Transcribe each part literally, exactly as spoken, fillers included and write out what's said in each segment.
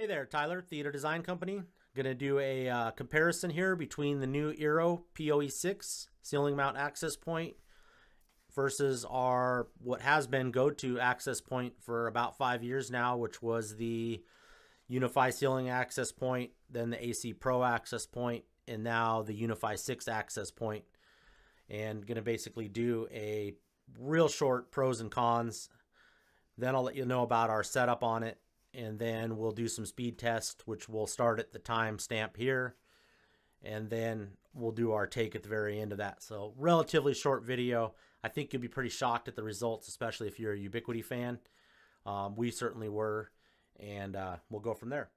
Hey there, Tyler, Theater Design Company. Gonna do a uh, comparison here between the new Eero P O E six ceiling mount access point versus our what has been go-to access point for about five years now, which was the UniFi ceiling access point, then the A C Pro access point, and now the UniFi six access point. And gonna basically do a real short pros and cons. Then I'll let you know about our setup on it. And then we'll do some speed tests, which will start at the time stamp here, and then we'll do our take at the very end of that. So relatively short video. I think you'll be pretty shocked at the results, especially if you're a Ubiquiti fan. Um, we certainly were, and uh, we'll go from there.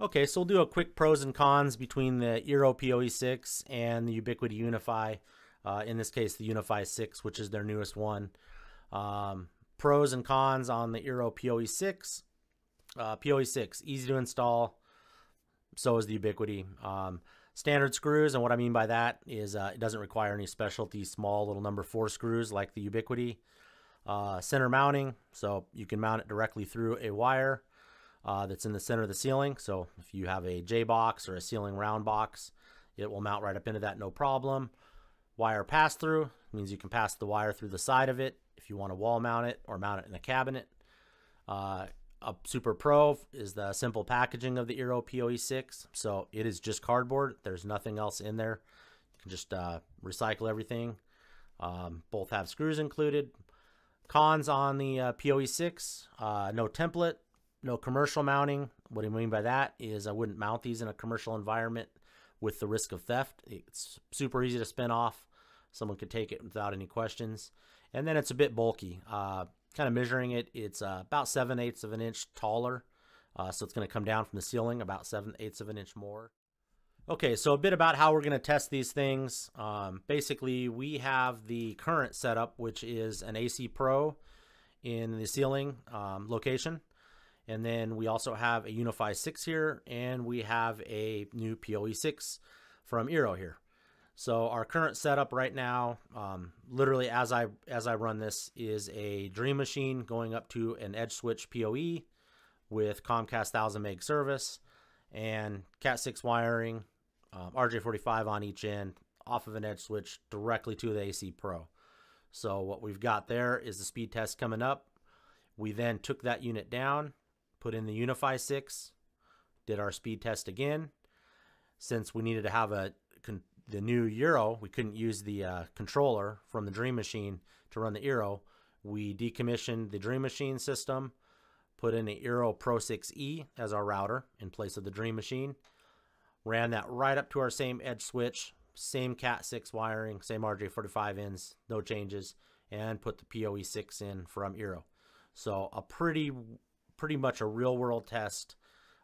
Okay, so we'll do a quick pros and cons between the Eero P O E six and the Ubiquiti UniFi, uh, in this case the UniFi six, which is their newest one. Um, pros and cons on the Eero P O E six. Uh, P O E six, easy to install, so is the Ubiquiti. Um, standard screws, and what I mean by that is uh, it doesn't require any specialty small little number four screws like the Ubiquiti. Uh, center mounting, so you can mount it directly through a wire uh, that's in the center of the ceiling. So if you have a J box or a ceiling round box, it will mount right up into that, no problem. Wire pass-through means you can pass the wire through the side of it if you want to wall mount it or mount it in a cabinet. Uh, A super pro is the simple packaging of the Eero P O E six, so it is just cardboard. There's nothing else in there. You can just uh, recycle everything. Um, both have screws included. Cons on the uh, P O E six, uh, no template, no commercial mounting. What I mean by that is I wouldn't mount these in a commercial environment with the risk of theft. It's super easy to spin off. Someone could take it without any questions. And then it's a bit bulky. Uh, Kind of measuring it, it's uh, about seven eighths of an inch taller, uh, so it's going to come down from the ceiling about seven eighths of an inch more. Okay, so a bit about how we're going to test these things. Um, basically, we have the current setup, which is an A C Pro in the ceiling um, location, and then we also have a UniFi six here, and we have a new P O E six from Eero here. So our current setup right now, um, literally as I as I run this, is a Dream Machine going up to an Edge Switch P O E with Comcast one thousand meg service and Cat six wiring, um, R J forty-five on each end, off of an Edge Switch directly to the A C Pro. So what we've got there is the speed test coming up. We then took that unit down, put in the UniFi six, did our speed test again. Since we needed to have a the new Eero, we couldn't use the uh, controller from the Dream Machine to run the Eero. We decommissioned the Dream Machine system, put in the Eero Pro six E as our router in place of the Dream Machine, ran that right up to our same edge switch, same Cat six wiring, same R J forty-five ends, no changes, and put the P O E six in from Eero. So a pretty, pretty much a real world test,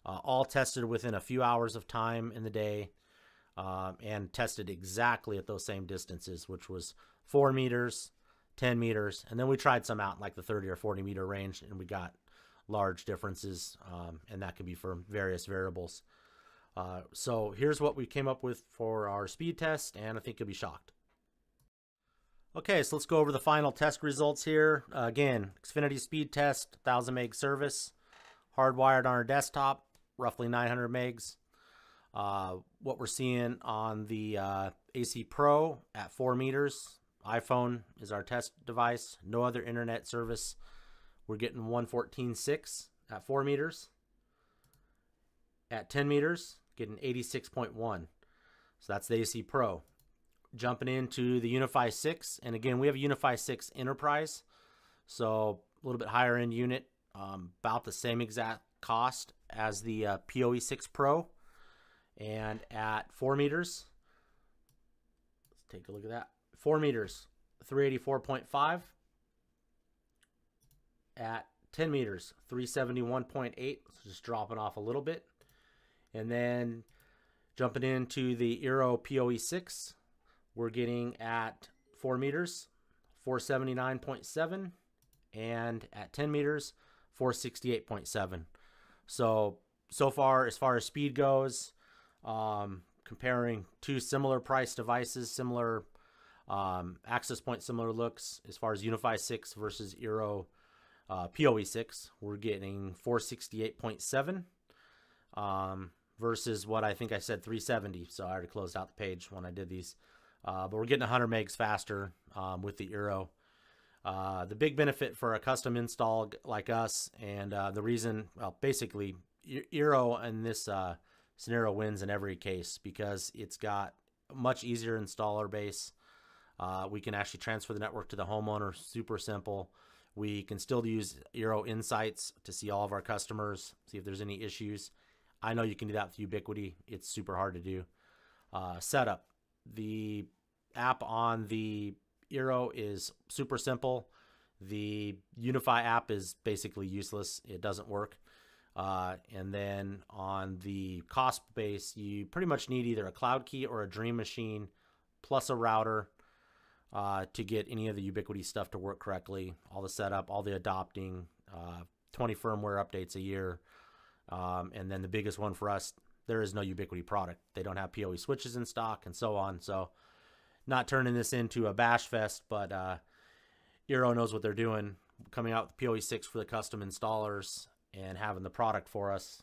uh, all tested within a few hours of time in the day. Um, and tested exactly at those same distances, which was four meters, ten meters, and then we tried some out in like the thirty or forty meter range, and we got large differences, um, and that could be for various variables. Uh, so here's what we came up with for our speed test, and I think you'll be shocked. Okay, so let's go over the final test results here. Uh, again, Xfinity speed test, one thousand meg service, hardwired on our desktop, roughly nine hundred megs. Uh, what we're seeing on the uh, A C Pro at four meters, iPhone is our test device, no other internet service. We're getting one fourteen point six at four meters. At ten meters, getting eighty-six point one. So that's the A C Pro. Jumping into the UniFi six, and again, we have a UniFi six Enterprise, so a little bit higher end unit, um, about the same exact cost as the uh, P O E six Pro. And at four meters, let's take a look at that. Four meters, three eighty-four point five. At ten meters, three seventy-one point eight. So just dropping off a little bit. And then jumping into the Eero P O E six, we're getting at four meters, four seventy-nine point seven. And at ten meters, four sixty-eight point seven. So, so far, as far as speed goes, Um, comparing two similar price devices, similar um, access point, similar looks, as far as UniFi six versus Eero uh, P O E six, we're getting four sixty-eight point seven um, versus what I think I said three seventy. So I already closed out the page when I did these. Uh, but we're getting one hundred megs faster um, with the Eero. Uh, the big benefit for a custom install like us, and uh, the reason, well, basically, Eero in this uh, scenario wins in every case because it's got a much easier installer base. Uh, we can actually transfer the network to the homeowner, super simple. We can still use Eero Insights to see all of our customers, see if there's any issues. I know you can do that with Ubiquiti. It's super hard to do. Uh, setup. The app on the Eero is super simple. The UniFi app is basically useless. It doesn't work. Uh, and then on the cost base, you pretty much need either a cloud key or a dream machine plus a router uh, to get any of the Ubiquiti stuff to work correctly. All the setup, all the adopting, uh, twenty firmware updates a year. Um, and then the biggest one for us, there is no Ubiquiti product. They don't have PoE switches in stock and so on. So not turning this into a bash fest, but uh, Eero knows what they're doing, coming out with PoE six for the custom installers and having the product for us.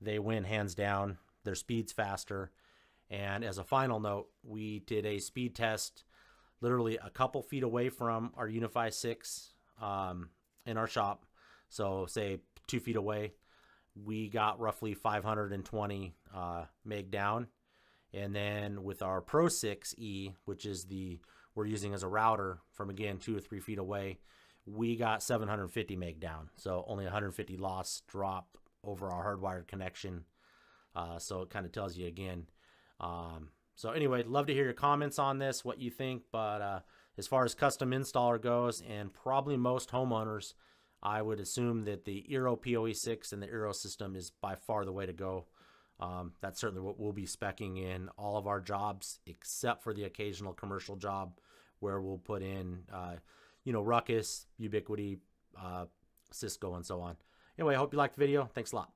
They win hands down. Their speed's faster. And as a final note, we did a speed test literally a couple feet away from our UniFi six um, in our shop. So say two feet away, we got roughly five hundred twenty uh, meg down. And then with our Pro six E, which is the we're using as a router from, again, two or three feet away, we got seven hundred fifty meg down. So only one hundred fifty loss drop over our hardwired connection. Uh, so it kind of tells you again. Um, so anyway, love to hear your comments on this, what you think. But uh, as far as custom installer goes, and probably most homeowners, I would assume that the Eero PoE six and the Eero system is by far the way to go. Um, that's certainly what we'll be speccing in all of our jobs, except for the occasional commercial job where we'll put in, uh, you know, Ruckus, Ubiquiti, uh, Cisco, and so on. Anyway, I hope you liked the video. Thanks a lot.